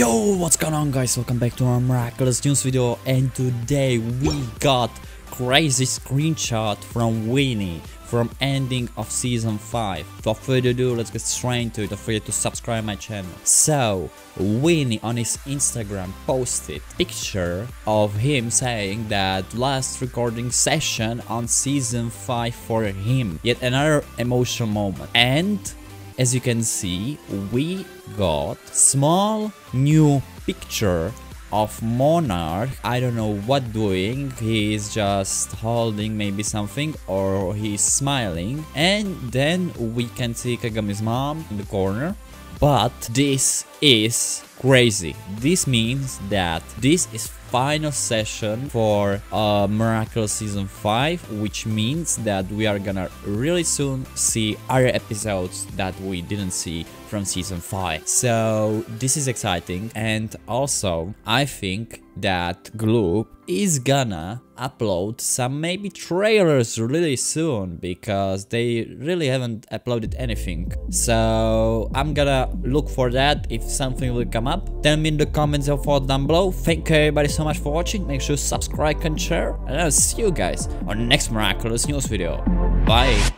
Yo, what's going on, guys? Welcome back to our Miraculous News video, and today we got crazy screenshot from Winnie from ending of season 5. Without further ado, let's get straight into it. Don't forget to subscribe my channel. So Winnie on his Instagram posted picture of him saying that last recording session on season 5 for him. Yet another emotional moment, and as you can see, we got small new picture of Monarch. I don't know what doing, he is just holding maybe something or he's smiling, and then we can see Kagami's mom in the corner. But this is crazy. This means that this is final session for Miraculous Season 5, which means that we are gonna really soon see other episodes that we didn't see from Season 5. So this is exciting, and also I think that Gloop is gonna upload some maybe trailers really soon, because they really haven't uploaded anything. So I'm gonna look for that. If something will come up, tell me in the comments your thoughts down below. Thank you everybody so much for watching. Make sure to subscribe and share, and I'll see you guys on the next Miraculous News video. Bye.